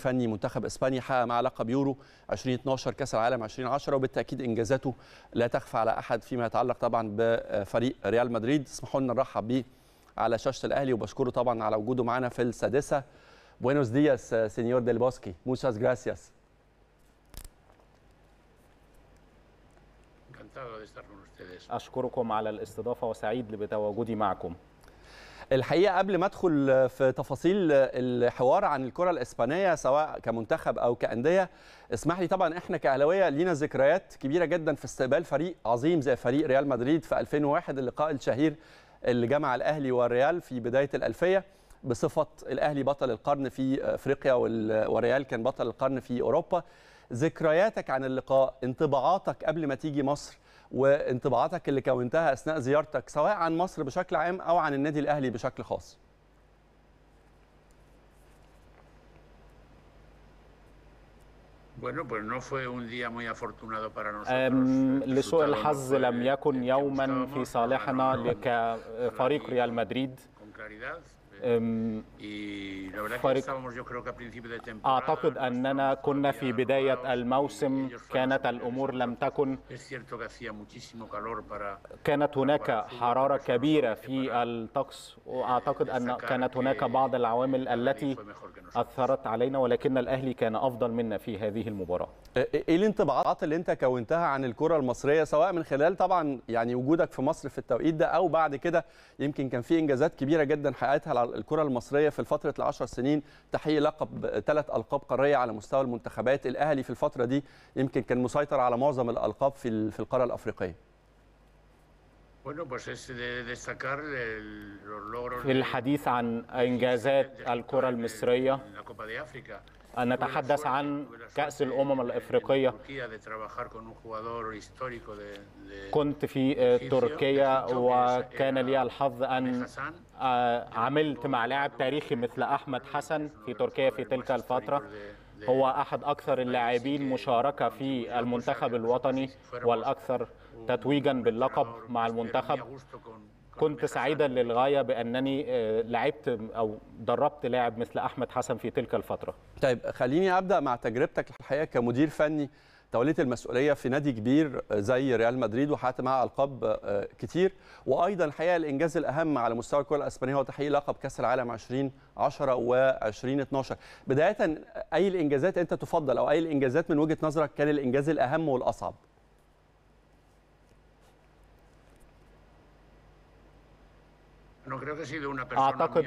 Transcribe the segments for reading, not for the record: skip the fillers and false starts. فني منتخب اسبانيا حقق مع لقب يورو 2012 كاس العالم 2010، وبالتاكيد انجازاته لا تخفى على احد فيما يتعلق طبعا بفريق ريال مدريد. اسمحوا لنا نرحب بيه على شاشه الاهلي وبشكره طبعا على وجوده معنا في السادسه. بوينوس دياس سينيور ديل بوسكي، موساس جراسياس. اشكركم على الاستضافه وسعيد بتواجدي معكم. الحقيقه قبل ما ادخل في تفاصيل الحوار عن الكره الاسبانيه سواء كمنتخب او كانديه، اسمح لي طبعا احنا كاهلاويه لينا ذكريات كبيره جدا في استقبال فريق عظيم زي فريق ريال مدريد في 2001، اللقاء الشهير اللي جمع الاهلي والريال في بدايه الالفيه بصفه الاهلي بطل القرن في افريقيا والريال كان بطل القرن في اوروبا. ذكرياتك عن اللقاء، انطباعاتك قبل ما تيجي مصر وانطباعاتك اللي كونتها أثناء زيارتك سواء عن مصر بشكل عام أو عن النادي الأهلي بشكل خاص. لسوء الحظ لم يكن يوما في صالحنا كفريق ريال مدريد. أعتقد أننا كنا في بداية الموسم، كانت الأمور لم تكن، كانت هناك حرارة كبيرة في الطقس، وأعتقد أن كانت هناك بعض العوامل التي أثرت علينا، ولكن الأهلي كان أفضل منا في هذه المباراة. إيه الانطباعات اللي أنت كونتها عن الكرة المصرية سواء من خلال طبعا يعني وجودك في مصر في التوقيت ده أو بعد كده؟ يمكن كان في إنجازات كبيرة جدا حققتها الكرة المصرية في الفترة العشر سنين، تحقيق لقب 3 ألقاب قارية على مستوى المنتخبات. الأهلي في الفترة دي يمكن كان مسيطر على معظم الألقاب في القارة الأفريقية. في الحديث عن إنجازات الكرة المصرية أن نتحدث عن كأس الأمم الأفريقية. كنت في تركيا وكان لي الحظ أن عملت مع لاعب تاريخي مثل أحمد حسن في تركيا في تلك الفترة. هو أحد أكثر اللاعبين مشاركة في المنتخب الوطني والأكثر تتويجا باللقب مع المنتخب. كنت سعيدا للغاية بأنني لعبت أو دربت لاعب مثل أحمد حسن في تلك الفترة. طيب خليني أبدأ مع تجربتك الحقيقة كمدير فني، توليت المسؤولية في نادي كبير زي ريال مدريد وحققت معاه ألقاب كتير، وأيضا الحقيقة الإنجاز الأهم على مستوى الكرة الأسبانية هو تحقيق لقب كأس العالم 2010 و2012. بداية أي الإنجازات أنت تفضل أو أي الإنجازات من وجهة نظرك كان الإنجاز الأهم والأصعب؟ أعتقد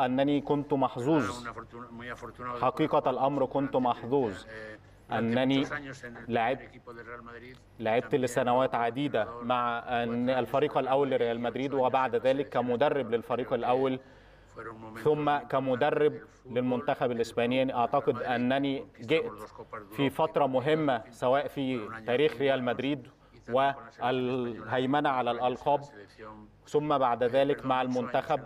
أنني كنت محظوظ، حقيقة الأمر كنت محظوظ أنني لعبت لسنوات عديدة مع الفريق الأول لريال مدريد، وبعد ذلك كمدرب للفريق الأول ثم كمدرب للمنتخب الإسباني. أعتقد أنني جئت في فترة مهمة سواء في تاريخ ريال مدريد والهيمنة على الألقاب، ثم بعد ذلك مع المنتخب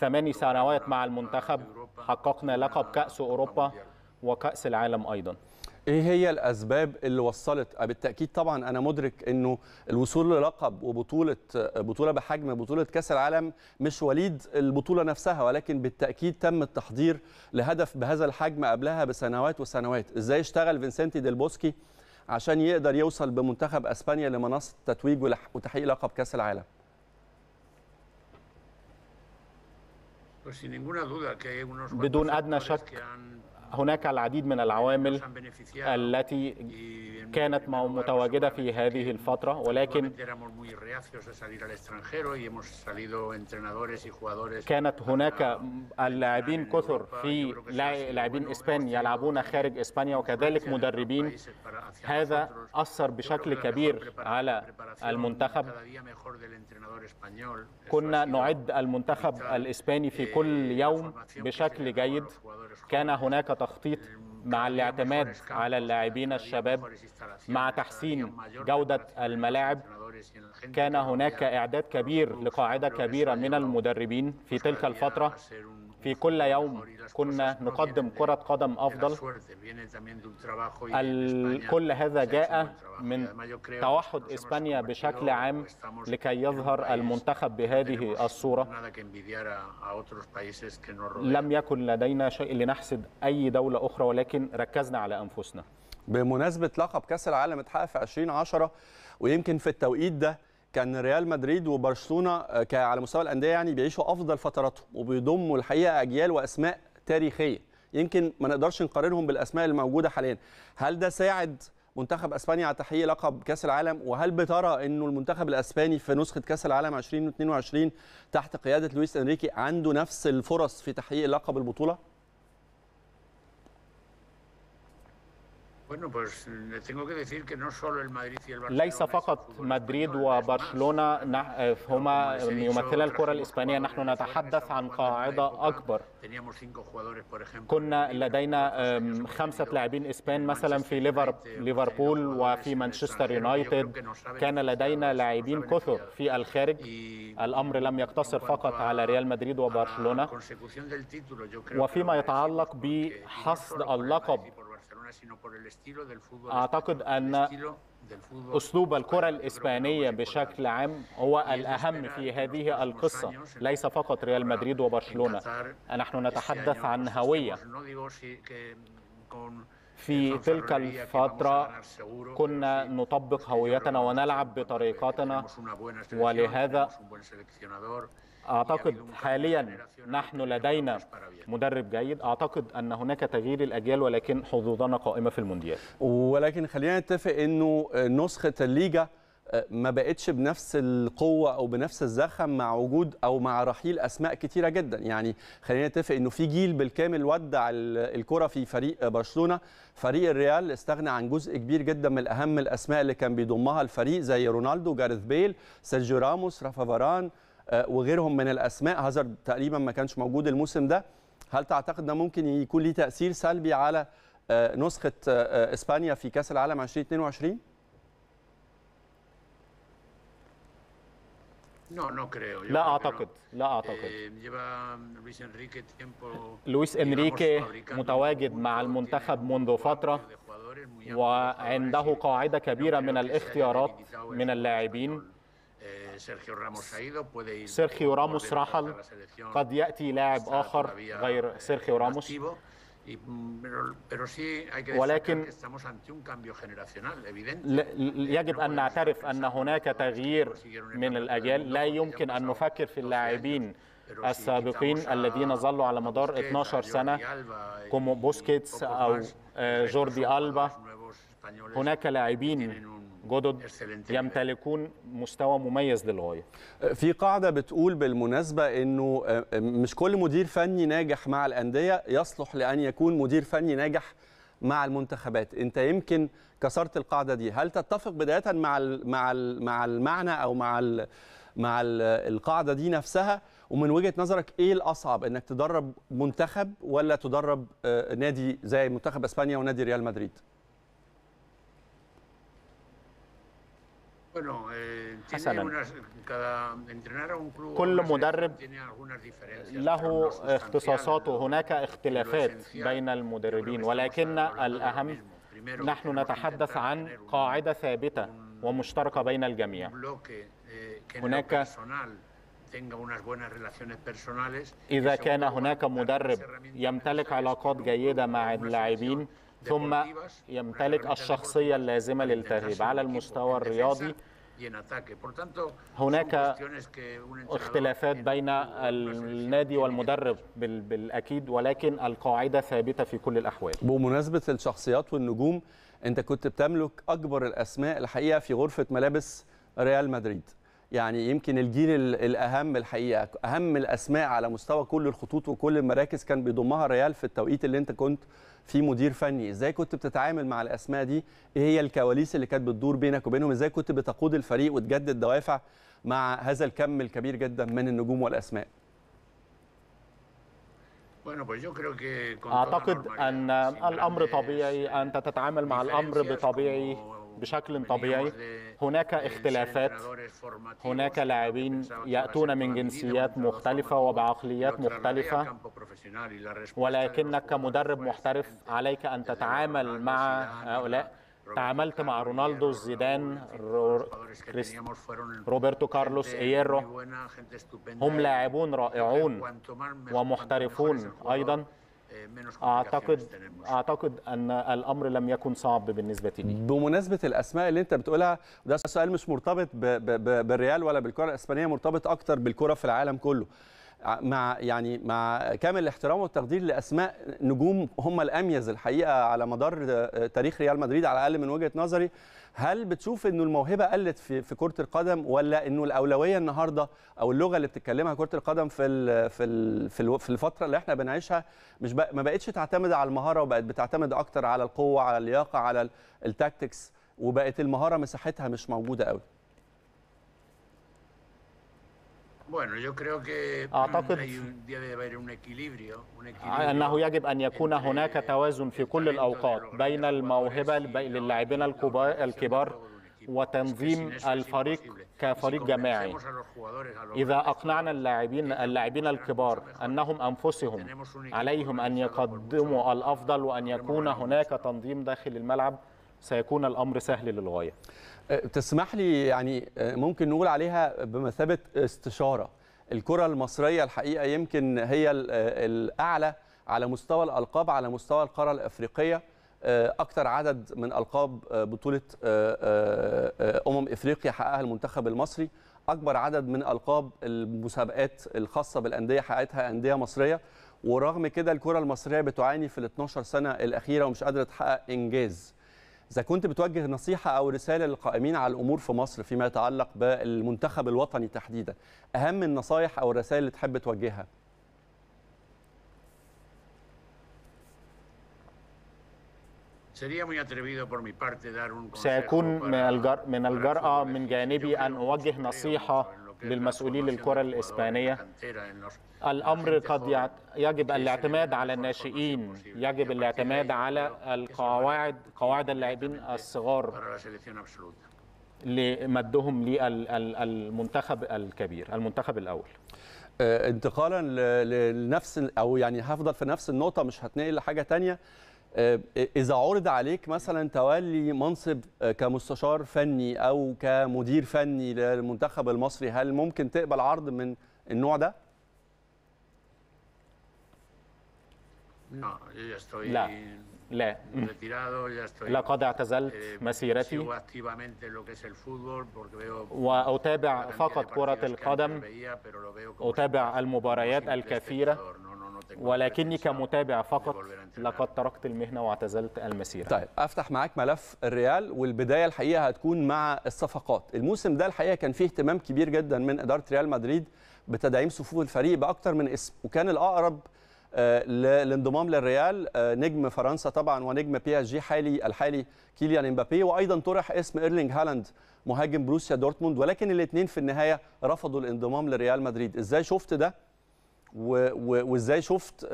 8 سنوات مع المنتخب حققنا لقب كأس أوروبا وكأس العالم أيضا. إيه هي الأسباب اللي وصلت؟ بالتأكيد طبعا أنا مدرك أنه الوصول للقب وبطولة بحجم بطولة كأس العالم مش وليد البطولة نفسها، ولكن بالتأكيد تم التحضير لهدف بهذا الحجم قبلها بسنوات وسنوات. إزاي اشتغل فينسنتي ديل بوسكي عشان يقدر يوصل بمنتخب أسبانيا لمنصة تتويج وتحقيق لقب كأس العالم؟ بدون أدنى شك هناك العديد من العوامل التي كانت متواجدة في هذه الفترة، ولكن كانت هناك اللاعبين كثر، في لاعبين إسبانيا يلعبون خارج إسبانيا وكذلك مدربين. هذا أثر بشكل كبير على المنتخب. كنا نعد المنتخب الإسباني في كل يوم بشكل جيد. كان هناك تخطيط مع الاعتماد على اللاعبين الشباب مع تحسين جودة الملاعب. كان هناك إعداد كبير لقاعدة كبيرة من المدربين في تلك الفترة. في كل يوم كنا نقدم كرة قدم أفضل. كل هذا جاء من توحد إسبانيا بشكل عام لكي يظهر المنتخب بهذه الصورة. لم يكن لدينا شيء لنحسد أي دولة أخرى، ولكن ركزنا على أنفسنا. بمناسبة لقب كأس العالم اتحقق في 2010، ويمكن في التوقيت ده كان ريال مدريد وبرشلونه على مستوى الانديه يعني بيعيشوا افضل فتراتهم، وبيضموا الحقيقه اجيال واسماء تاريخيه يمكن ما نقدرش نقارنهم بالاسماء اللي موجوده حاليا. هل ده ساعد منتخب اسبانيا على تحقيق لقب كاس العالم؟ وهل بترى انه المنتخب الاسباني في نسخه كاس العالم 2022 تحت قياده لويس انريكي عنده نفس الفرص في تحقيق لقب البطوله؟ ليس فقط مدريد وبرشلونة هما يمثلا الكرة الإسبانية، نحن نتحدث عن قاعدة أكبر. كنا لدينا 5 لاعبين إسبان مثلا في ليفربول وفي مانشستر يونايتد، كان لدينا لاعبين كثر في الخارج. الأمر لم يقتصر فقط على ريال مدريد وبرشلونة. وفيما يتعلق بحصد اللقب، أعتقد أن أسلوب الكرة الإسبانية بشكل عام هو الأهم في هذه القصة، ليس فقط ريال مدريد وبرشلونة. نحن نتحدث عن هوية. في تلك الفترة كنا نطبق هويتنا ونلعب بطريقتنا، ولهذا أعتقد حاليا نحن لدينا مدرب جيد. أعتقد أن هناك تغيير الأجيال، ولكن حظوظنا قائمة في المونديال. ولكن خلينا نتفق أنه نسخة الليجا ما بقتش بنفس القوة أو بنفس الزخم مع وجود أو مع رحيل أسماء كتيرة جدا. يعني خلينا نتفق أنه في جيل بالكامل ودع الكرة في فريق برشلونة. فريق الريال استغنى عن جزء كبير جدا من أهم الأسماء اللي كان بيضمها الفريق، زي رونالدو، جاريث بيل، سيرجيو راموس، رافا فاران وغيرهم من الأسماء. هازارد تقريبا ما كانش موجود الموسم ده. هل تعتقد ده ممكن يكون ليه تأثير سلبي على نسخة إسبانيا في كأس العالم 2022؟ لا أعتقد، لويس إنريكي متواجد مع المنتخب منذ فترة، وعنده قاعدة كبيرة من الاختيارات من اللاعبين. سيرخيو راموس رحل، قد يأتي لاعب آخر غير سيرخيو راموس، ولكن يجب أن نعترف أن هناك تغيير من الأجيال. لا يمكن أن نفكر في اللاعبين السابقين الذين ظلوا على مدار 12 سنة كومو بوسكيتس أو جوردي ألبا. هناك لاعبين جدد يمتلكون مستوى مميز للغاية. في قاعدة بتقول بالمناسبة أنه مش كل مدير فني ناجح مع الأندية يصلح لأن يكون مدير فني ناجح مع المنتخبات. أنت يمكن كسرت القاعدة دي، هل تتفق بداية مع المعنى أو مع القاعدة دي نفسها؟ ومن وجهة نظرك إيه الأصعب، أنك تدرب منتخب ولا تدرب نادي زي منتخب إسبانيا ونادي ريال مدريد؟ حسناً، كل مدرب له اختصاصاته، هناك اختلافات بين المدربين، ولكن الأهم نحن نتحدث عن قاعدة ثابتة ومشتركة بين الجميع. هناك إذا كان هناك مدرب يمتلك علاقات جيدة مع اللاعبين، ثم يمتلك الشخصية اللازمة للتدريب على المستوى الرياضي. هناك اختلافات بين النادي والمدرب بالأكيد، ولكن القاعدة ثابتة في كل الأحوال. بمناسبة الشخصيات والنجوم، أنت كنت بتملك أكبر الأسماء الحقيقة في غرفة ملابس ريال مدريد، يعني يمكن الجيل الأهم الحقيقة، أهم الأسماء على مستوى كل الخطوط وكل المراكز كان بيضمها الريال في التوقيت اللي أنت كنت في مدير فني. ازاي كنت بتتعامل مع الاسماء دي؟ ايه هي الكواليس اللي كانت بتدور بينك وبينهم؟ ازاي كنت بتقود الفريق وتجدد دوافع مع هذا الكم الكبير جدا من النجوم والاسماء؟ اعتقد ان الامر طبيعي، انت تتعامل مع الامر بطبيعي بشكل طبيعي هناك اختلافات، هناك لاعبين يأتون من جنسيات مختلفة وبعقليات مختلفة، ولكنك كمدرب محترف عليك أن تتعامل مع هؤلاء. تعاملت مع رونالدو، زيدان، روبرتو كارلوس، إيرو، هم لاعبون رائعون ومحترفون أيضا. أعتقد أن الأمر لم يكن صعب بالنسبة لي. بمناسبة الأسماء اللي أنت بتقولها، ده سؤال مش مرتبط بالريال ولا بالكرة الإسبانية، مرتبط أكتر بالكرة في العالم كله. مع كامل الاحترام والتقدير لأسماء نجوم هم الأميز الحقيقة على مدار تاريخ ريال مدريد على الأقل من وجهة نظري، هل بتشوف إنه الموهبة قلت في كرة القدم، ولا إنه الأولوية النهاردة أو اللغة اللي بتتكلمها كرة القدم في الفترة اللي إحنا بنعيشها ما بقتش تعتمد على المهارة، وبقت بتعتمد أكتر على القوة، على اللياقة، على التاكتكس، وبقت المهارة مساحتها مش موجودة قوي؟ أعتقد أنه يجب أن يكون هناك توازن في كل الأوقات بين الموهبة للاعبين الكبار وتنظيم الفريق كفريق جماعي. إذا أقنعنا اللاعبين الكبار أنهم أنفسهم عليهم أن يقدموا الأفضل وأن يكون هناك تنظيم داخل الملعب، سيكون الأمر سهل للغاية. تسمح لي يعني ممكن نقول عليها بمثابة استشارة، الكرة المصرية الحقيقة يمكن هي الأعلى على مستوى الألقاب على مستوى القارة الأفريقية، أكثر عدد من ألقاب بطولة إفريقيا حققها المنتخب المصري، أكبر عدد من ألقاب المسابقات الخاصة بالأندية حققتها أندية مصرية، ورغم كده الكرة المصرية بتعاني في ال 12 سنة الأخيرة ومش قادرة تحقق إنجاز. إذا كنت بتوجه نصيحة أو رسالة للقائمين على الأمور في مصر فيما يتعلق بالمنتخب الوطني تحديدا، أهم النصائح أو الرسائل اللي تحب توجهها؟ سيكون من الجرأة من جانبي أن أوجه نصيحة للمسؤولين للكرة الإسبانية. الأمر قد يجب الاعتماد على الناشئين، يجب الاعتماد على قواعد اللاعبين الصغار لمدهم للمنتخب الكبير، المنتخب الأول. انتقالا لنفس أو يعني هفضل في نفس النقطة مش هتنقل لحاجة تانية، إذا عرض عليك مثلا تولي منصب كمستشار فني أو كمدير فني للمنتخب المصري، هل ممكن تقبل عرض من النوع ده؟ لا، لقد اعتزلت مسيرتي وأتابع فقط كرة القدم، أتابع المباريات الكثيرة، ولكني كمتابع فقط لقد تركت المهنة واعتزلت المسيرة. طيب أفتح معاك ملف الريال، والبداية الحقيقة هتكون مع الصفقات. الموسم ده الحقيقة كان فيه اهتمام كبير جدا من إدارة ريال مدريد بتدعيم صفوف الفريق بأكتر من اسم، وكان الأقرب للانضمام للريال نجم فرنسا طبعا ونجم بي اس جي الحالي كيليان امبابي، وايضا طرح اسم ايرلينج هالاند مهاجم بروسيا دورتموند، ولكن الاثنين في النهاية رفضوا الانضمام لريال مدريد. ازاي شفت ده؟ وازاي شفت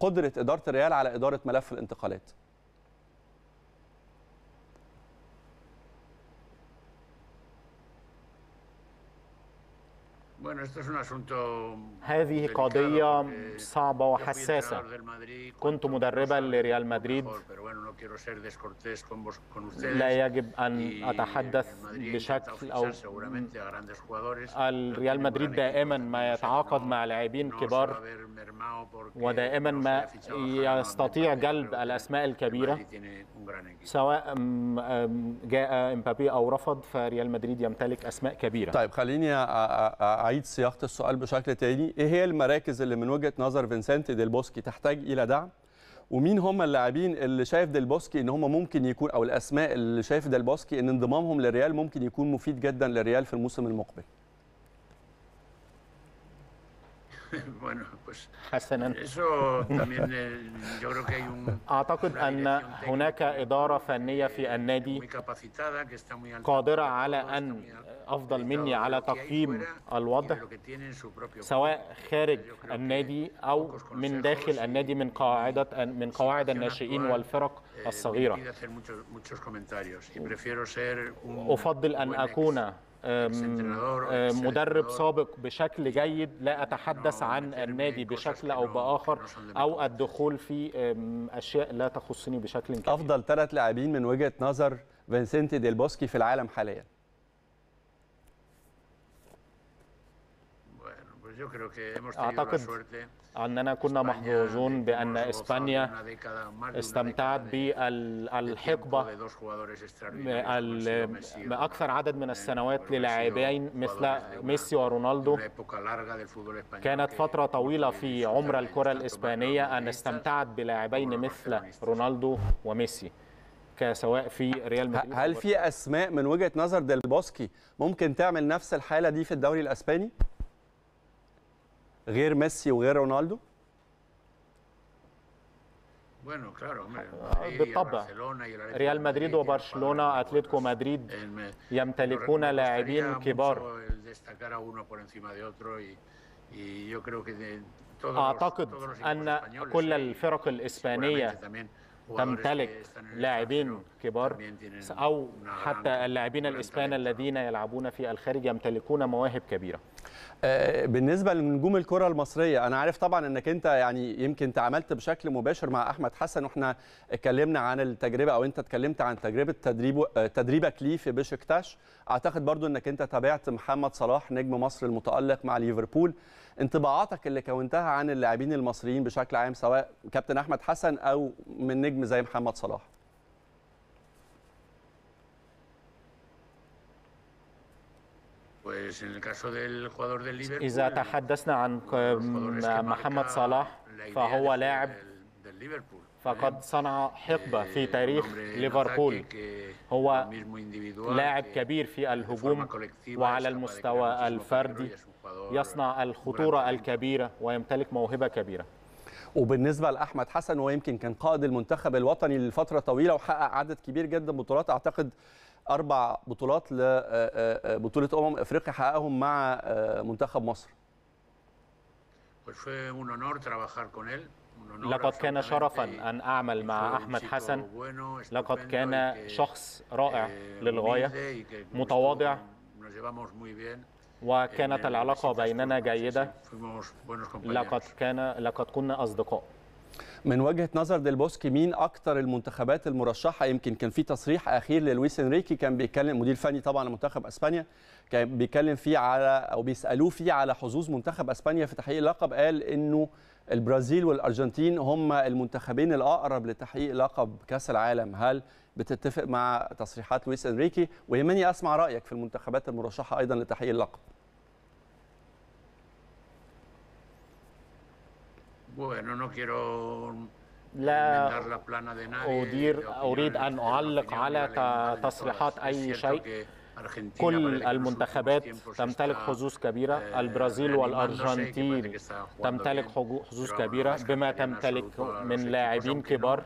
قدرة إدارة الريال على إدارة ملف الانتقالات؟ هذه قضية صعبة وحساسة. كنت مدربا لريال مدريد، لا يجب أن أتحدث بشكل أو الريال مدريد دائما ما يتعاقد مع لاعبين كبار، ودائما ما يستطيع جلب الأسماء الكبيرة، سواء جاء امبابي أو رفض، فريال مدريد يمتلك أسماء كبيرة. طيب خليني أعيد صياغة السؤال بشكل تاني، إيه هي المراكز اللي من وجهة نظر فينسنت ديل بوسكي تحتاج إلى دعم؟ ومين هم اللاعبين اللي شايف ديل بوسكي إن هم ممكن يكون، أو الأسماء اللي شايف ديل بوسكي إن انضمامهم للريال ممكن يكون مفيد جدا للريال في الموسم المقبل؟ Bueno, pues حسنا. أعتقد أن هناك إدارة فنية في النادي قادرة على أن أفضل مني على تقييم الوضع سواء خارج النادي أو من داخل النادي من قواعد الناشئين والفرق الصغيرة. أفضل أن أكون مدرب سابق بشكل جيد، لا أتحدث عن النادي بشكل أو بآخر أو الدخول في أشياء لا تخصني بشكل كبير. أفضل 3 لاعبين من وجهة نظر فينسنتي ديل بوسكي في العالم حاليا. أعتقد أننا كنا محظوظون بأن إسبانيا استمتعت بالحقبة أكثر عدد من السنوات للاعبين مثل ميسي ورونالدو. كانت فترة طويلة في عمر الكرة الإسبانية أن استمتعت بلاعبين مثل رونالدو وميسي سواء في ريال مدريد. هل في أسماء من وجهة نظر ديل بوسكي ممكن تعمل نفس الحالة دي في الدوري الإسباني؟ غير ميسي وغير رونالدو؟ بالطبع، ريال مدريد وبرشلونة، أتلتيكو مدريد يمتلكون لاعبين كبار. أعتقد أن كل الفرق الإسبانية تمتلك لاعبين كبار أو حتى اللاعبين الإسبان الذين يلعبون في الخارج يمتلكون مواهب كبيرة. بالنسبة لنجوم الكرة المصرية، أنا عارف طبعا أنك أنت يعني يمكن تعاملت بشكل مباشر مع أحمد حسن، وإحنا اتكلمنا عن التجربة أو أنت اتكلمت عن تجربة تدريبك ليه في بشكتاش. أعتقد برضو أنك أنت تابعت محمد صلاح نجم مصر المتألق مع ليفربول. انطباعاتك اللي كونتها عن اللاعبين المصريين بشكل عام سواء كابتن أحمد حسن أو من نجم زي محمد صلاح؟ إذا تحدثنا عن محمد صلاح فهو لاعب فقد صنع حقبة في تاريخ ليفربول. هو لاعب كبير في الهجوم وعلى المستوى الفردي يصنع الخطورة الكبيرة ويمتلك موهبة كبيرة. وبالنسبة لأحمد حسن ويمكن كان قائد المنتخب الوطني لفترة طويلة وحقق عدد كبير جدا بطولات، أعتقد 4 بطولات لبطولة أفريقيا حققهم مع منتخب مصر. لقد كان شرفا أن أعمل مع أحمد حسن. لقد كان شخص رائع للغاية، متواضع، وكانت العلاقة بيننا جيدة. لقد كنا أصدقاء. من وجهة نظر ديل بوسكي مين أكتر المنتخبات المرشحة؟ يمكن كان في تصريح أخير للويس إنريكي كان بيتكلم، مدير فني طبعا لمنتخب أسبانيا، كان بيتكلم فيه على أو بيسألوه فيه على حظوظ منتخب أسبانيا في تحقيق لقب، قال إنه البرازيل والأرجنتين هم المنتخبين الأقرب لتحقيق لقب كأس العالم. هل بتتفق مع تصريحات لويس إنريكي؟ ويهمني أسمع رأيك في المنتخبات المرشحة أيضا لتحقيق اللقب. لا أريد أن أعلق على تصريحات أي شيء. كل المنتخبات تمتلك حظوظ كبيرة. البرازيل والأرجنتين تمتلك حظوظ كبيرة بما تمتلك من لاعبين كبار.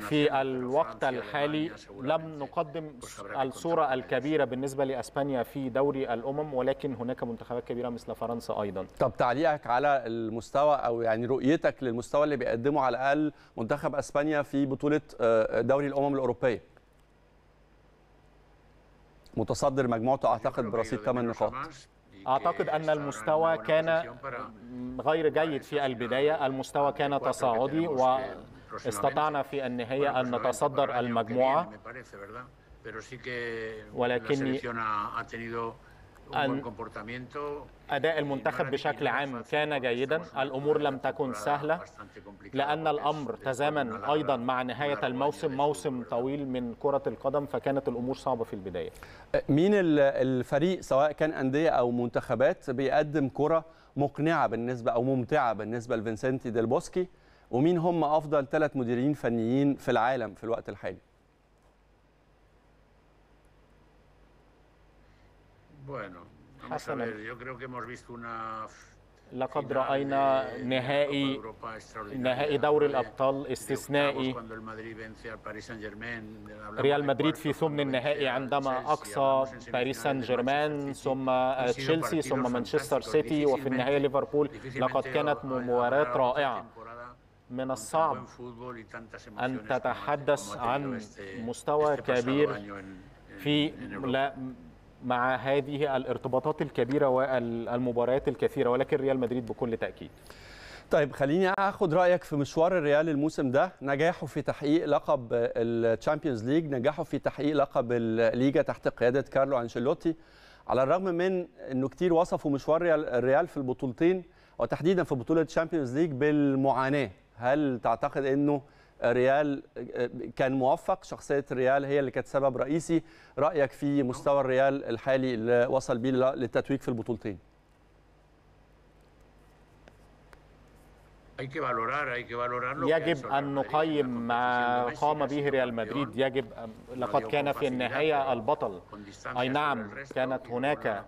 في الوقت الحالي لم نقدم الصورة الكبيرة بالنسبة لأسبانيا في دوري الأمم، ولكن هناك منتخبات كبيرة مثل فرنسا أيضا. طب تعليقك على المستوى أو يعني رؤيتك للمستوى اللي بيقدمه على الأقل منتخب أسبانيا في بطولة دوري الأمم الأوروبية؟ متصدر مجموعته أعتقد برصيد 8 نقاط. أعتقد أن المستوى كان غير جيد في البداية، المستوى كان تصاعدي واستطعنا في النهاية أن نتصدر المجموعة، ولكن أداء المنتخب بشكل عام كان جيدا. الأمور لم تكن سهلة لأن الأمر تزامن أيضا مع نهاية الموسم، موسم طويل من كرة القدم، فكانت الأمور صعبة في البداية. مين الفريق سواء كان أندية أو منتخبات بيقدم كرة مقنعة بالنسبة أو ممتعة بالنسبة لفينسنتي ديل بوسكي؟ ومين هم أفضل 3 مديرين فنيين في العالم في الوقت الحالي؟ حسنا. لقد رأينا نهائي دوري الأبطال استثنائي، ريال مدريد في ثمن النهائي عندما أقصى باريس سان جيرمان ثم تشيلسي ثم مانشستر سيتي وفي النهاية ليفربول. لقد كانت مباريات رائعة. من الصعب أن تتحدث عن مستوى كبير في مع هذه الارتباطات الكبيرة والمباريات الكثيرة، ولكن ريال مدريد بكل تأكيد. طيب خليني أخذ رأيك في مشوار الريال الموسم ده، نجاحه في تحقيق لقب الشامبيونز ليج، نجاحه في تحقيق لقب الليجا تحت قيادة كارلو أنشيلوتي، على الرغم من أنه كتير وصفوا مشوار الريال في البطولتين وتحديدا في بطولة الشامبيونز ليج بالمعاناة. هل تعتقد أنه الريال كان موفق؟ شخصية الريال هي اللي كانت سبب رئيسي. رأيك في مستوى الريال الحالي اللي وصل بيه للتتويج في البطولتين؟ يجب أن نقيم ما قام به ريال مدريد. يجب، لقد كان في النهاية البطل. أي نعم كانت هناك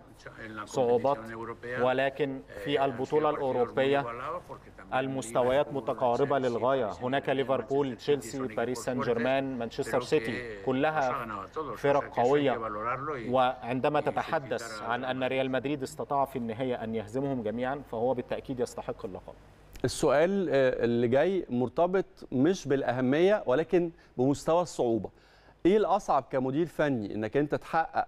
صعوبات، ولكن في البطولة الأوروبية المستويات متقاربة للغاية. هناك ليفربول، تشيلسي، باريس سان جيرمان، مانشستر سيتي، كلها فرق قوية. وعندما تتحدث عن أن ريال مدريد استطاع في النهاية أن يهزمهم جميعا فهو بالتأكيد يستحق اللقب. السؤال اللي جاي مرتبط مش بالأهمية ولكن بمستوى الصعوبة. إيه الأصعب كمدير فني، إنك أنت تحقق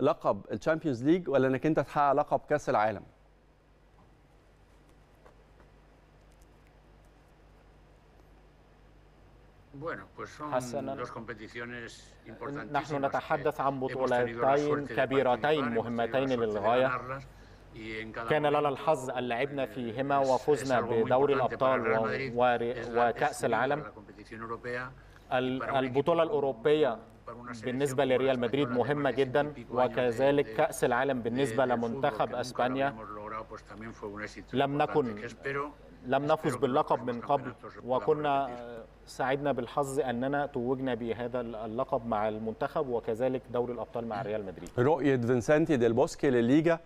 لقب الشامبيونز ليج ولا إنك أنت تحقق لقب كأس العالم؟ حسنا، نحن نتحدث عن بطولتين كبيرتين مهمتين للغاية. كان لنا الحظ أن لعبنا فيهما وفزنا بدوري الأبطال وكأس العالم. البطولة الأوروبية بالنسبة لريال مدريد مهمة جدا، وكذلك كأس العالم بالنسبة لمنتخب أسبانيا. لم نفز باللقب من قبل وكنا سعدنا بالحظ أننا توجنا بهذا اللقب مع المنتخب، وكذلك دوري الأبطال مع ريال مدريد. رؤية فينسانتي ديل بوسكي للليجا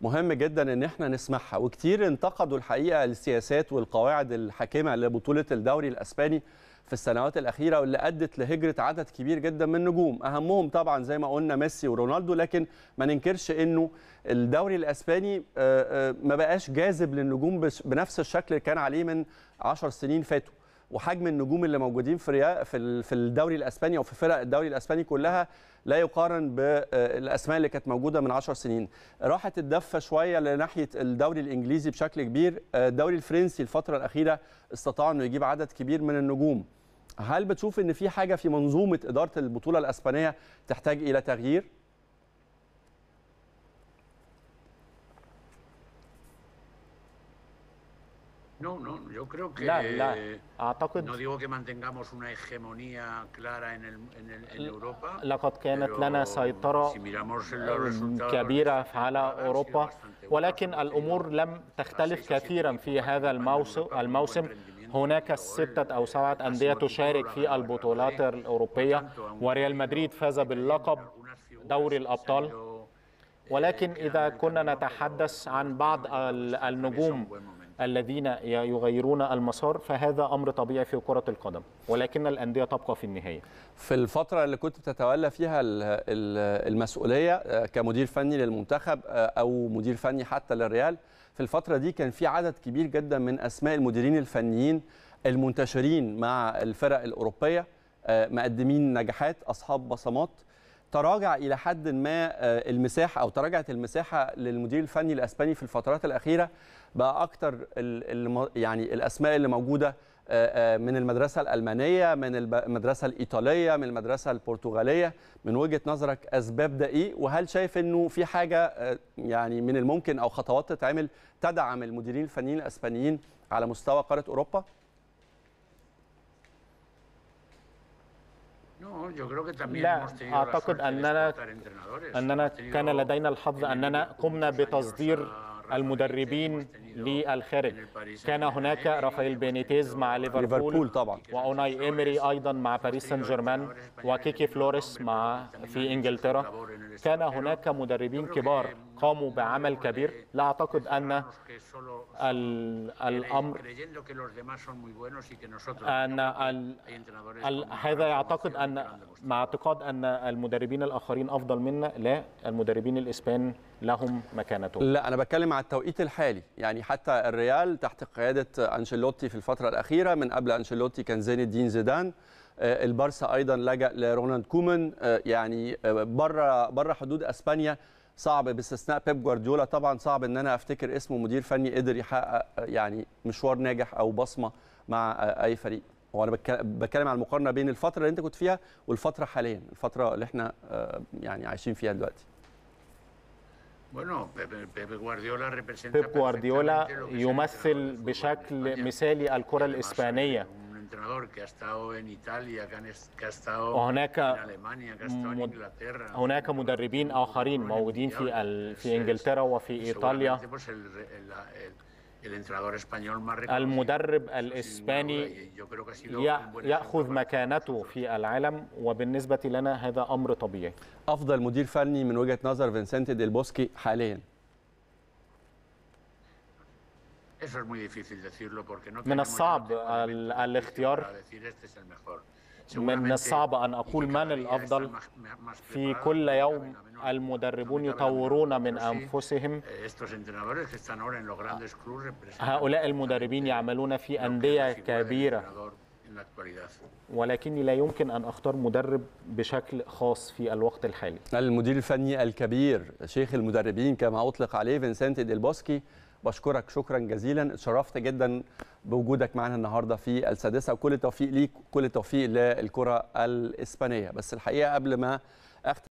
مهم جدا ان احنا نسمعها، وكتير انتقدوا الحقيقه السياسات والقواعد الحاكمه لبطوله الدوري الاسباني في السنوات الاخيره، واللي ادت لهجره عدد كبير جدا من النجوم، اهمهم طبعا زي ما قلنا ميسي ورونالدو. لكن ما ننكرش انه الدوري الاسباني ما بقاش جاذب للنجوم بنفس الشكل اللي كان عليه من 10 سنين فاتوا، وحجم النجوم اللي موجودين في الدوري الاسباني او في فرق الدوري الاسباني كلها لا يقارن بالاسماء اللي كانت موجوده من 10 سنين. راحت الدفه شويه لناحيه الدوري الانجليزي بشكل كبير، الدوري الفرنسي الفتره الاخيره استطاع انه يجيب عدد كبير من النجوم. هل بتشوف ان في حاجه في منظومه اداره البطوله الاسبانيه تحتاج الى تغيير؟ لا أعتقد. لقد كانت لنا سيطرة كبيرة على أوروبا، ولكن الأمور لم تختلف كثيرا في هذا الموسم. هناك 6 أو 7 أندية تشارك في البطولات الأوروبية، وريال مدريد فاز باللقب دوري الأبطال. ولكن إذا كنا نتحدث عن بعض النجوم الذين يغيرون المسار فهذا أمر طبيعي في كرة القدم، ولكن الأندية تبقى في النهاية. في الفترة اللي كنت بتتولى فيها المسؤولية كمدير فني للمنتخب أو مدير فني حتى للريال، في الفترة دي كان في عدد كبير جدا من أسماء المديرين الفنيين المنتشرين مع الفرق الأوروبية، مقدمين نجاحات، أصحاب بصمات. تراجع إلى حد ما المساحة أو تراجعت المساحة للمدير الفني الأسباني في الفترات الأخيرة، بقى أكتر يعني الأسماء اللي موجودة من المدرسة الألمانية، من المدرسة الإيطالية، من المدرسة البرتغالية. من وجهة نظرك أسباب ده إيه؟ وهل شايف إنه في حاجة يعني من الممكن أو خطوات تتعمل تدعم المديرين الفنيين الأسبانيين على مستوى قارة أوروبا؟ لا أعتقد أننا كان لدينا الحظ أننا قمنا بتصدير المدربين للخارج. كان هناك رافائيل بينيتيز مع ليفربول طبعا، وأوناي إيمري أيضا مع باريس سان جيرمان، وكيكي فلوريس في إنجلترا. كان هناك مدربين كبار قاموا بعمل كبير. لا أعتقد أن الأمر هذا يعتقد أن مع اعتقاد أن المدربين الآخرين أفضل منا، لا، المدربين الإسبان لهم مكانتهم. لا، أنا بتكلم على التوقيت الحالي، يعني حتى الريال تحت قيادة أنشيلوتي في الفترة الأخيرة، من قبل أنشيلوتي كان زين الدين زيدان. البارسا ايضا لجأ لرونالد كومان، يعني بره حدود اسبانيا صعب، باستثناء بيب جوارديولا طبعا صعب ان انا افتكر اسمه مدير فني قدر يحقق يعني مشوار ناجح او بصمه مع اي فريق. وانا بتكلم على المقارنه بين الفتره اللي انت كنت فيها والفتره حاليا، الفتره اللي احنا يعني عايشين فيها دلوقتي. بيب جوارديولا يمثل بشكل مثالي الكره الاسبانيه. هناك مدربين آخرين موجودين في إنجلترا وفي إيطاليا. المدرب الإسباني يأخذ مكانته في العالم، وبالنسبة لنا هذا أمر طبيعي. أفضل مدير فني من وجهة نظر فينسنتي ديل بوسكي حاليا؟ من الصعب الاختيار، من الصعب أن أقول من الأفضل. في كل يوم المدربون يطورون من أنفسهم. هؤلاء المدربين يعملون في أندية كبيرة، ولكني لا يمكن أن أختار مدرب بشكل خاص في الوقت الحالي. المدير الفني الكبير، شيخ المدربين كما أطلق عليه، فينسنتي ديل بوسكي، بشكرك شكرا جزيلا، اتشرفت جدا بوجودك معنا النهارده في السادسه، وكل التوفيق ليك، كل التوفيق للكره الاسبانيه. بس الحقيقه قبل ما